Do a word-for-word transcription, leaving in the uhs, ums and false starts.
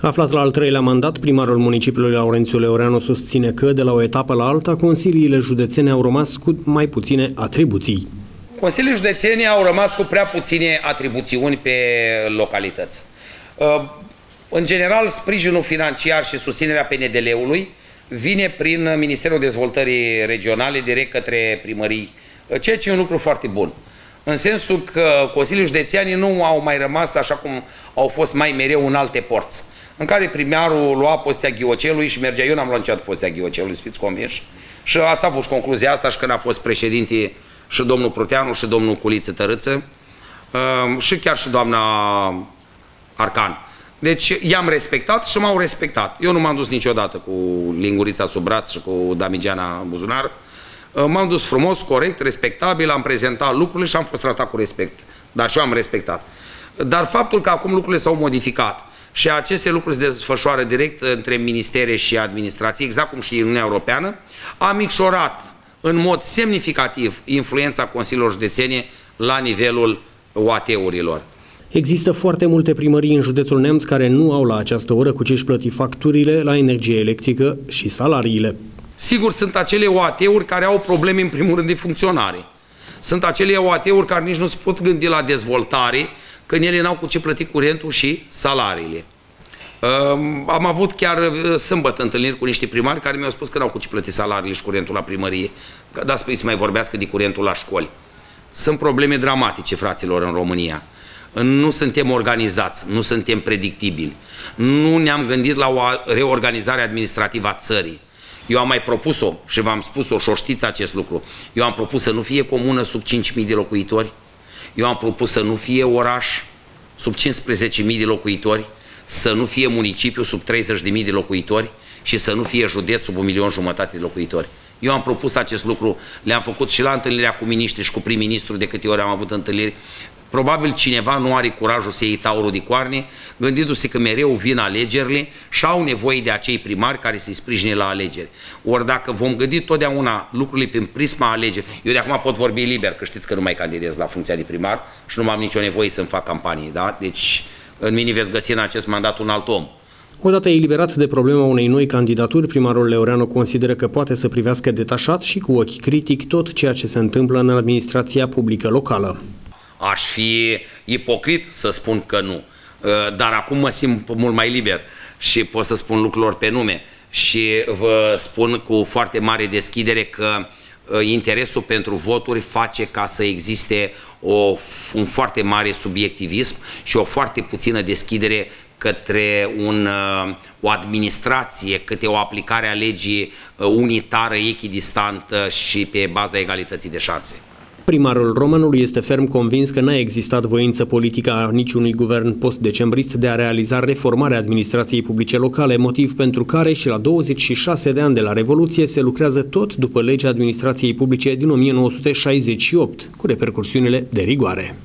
Aflat la al treilea mandat, primarul municipiului Laurențiu Leoreanu susține că, de la o etapă la alta, consiliile județene au rămas cu mai puține atribuții. Consiliile județene au rămas cu prea puține atribuțiuni pe localități. În general, sprijinul financiar și susținerea P N D L-ului vine prin Ministerul Dezvoltării Regionale direct către primării, ceea ce e un lucru foarte bun. În sensul că consiliile județene nu au mai rămas așa cum au fost mai mereu în alte porți, în care primarul lua postea Ghiocelului și mergea. Eu n-am luat postea Ghiocelului, să fiți convinși, și ați avut și concluzia asta și când a fost președinte și domnul Pruteanu și domnul Culiță Tărâță și chiar și doamna Arcan. Deci i-am respectat și m-au respectat. Eu nu m-am dus niciodată cu lingurița sub braț și cu Damigeana în buzunar. M-am dus frumos, corect, respectabil, am prezentat lucrurile și am fost tratat cu respect. Dar și eu am respectat. Dar faptul că acum lucrurile s-au modificat și aceste lucruri se desfășoară direct între ministere și administrații, exact cum și Uniunea Europeană, a micșorat în mod semnificativ influența consiliilor județene la nivelul O A T-urilor. Există foarte multe primării în județul Nemț care nu au la această oră cu ce își plăti facturile la energie electrică și salariile. Sigur, sunt acele O A T-uri care au probleme, în primul rând, de funcționare. Sunt acele O A T-uri care nici nu se pot gândi la dezvoltare, când ele n-au cu ce plăti curentul și salariile. Am avut chiar sâmbătă întâlniri cu niște primari care mi-au spus că n-au cu ce plăti salariile și curentul la primărie. Dar spui să mai vorbească de curentul la școli. Sunt probleme dramatice, fraților, în România. Nu suntem organizați, nu suntem predictibili. Nu ne-am gândit la o reorganizare administrativă a țării. Eu am mai propus-o și v-am spus-o și o știți acest lucru. Eu am propus să nu fie comună sub cinci mii de locuitori. Eu am propus să nu fie oraș sub cincisprezece mii de locuitori, să nu fie municipiu sub treizeci de mii de locuitori și să nu fie județ sub un milion jumătate de locuitori. Eu am propus acest lucru, le-am făcut și la întâlnirea cu miniștri și cu prim-ministru, de câte ori am avut întâlniri. Probabil cineva nu are curajul să iei taurul de coarne, gândindu-se că mereu vin alegerile și au nevoie de acei primari care să-i sprijine la alegeri. Ori dacă vom gândi totdeauna lucrurile prin prisma alegeri, eu de acum pot vorbi liber, că știți că nu mai candidez la funcția de primar și nu am nicio nevoie să-mi fac campanie, da? Deci în mine veți găsi în acest mandat un alt om. Odată eliberat de problema unei noi candidaturi, primarul Leoreanu consideră că poate să privească detașat și cu ochi critic tot ceea ce se întâmplă în administrația publică locală. Aș fi ipocrit să spun că nu, dar acum mă simt mult mai liber și pot să spun lucrurilor pe nume și vă spun cu foarte mare deschidere că interesul pentru voturi face ca să existe o, un foarte mare subiectivism și o foarte puțină deschidere către un, o administrație, către o aplicare a legii unitară, echidistantă și pe baza egalității de șanse. Primarul Romanului este ferm convins că n-a existat voință politică a niciunui guvern post-decembrist de a realiza reformarea administrației publice locale, motiv pentru care și la douăzeci și șase de ani de la Revoluție se lucrează tot după legea administrației publice din o mie nouă sute șaizeci și opt, cu repercursiunile de rigoare.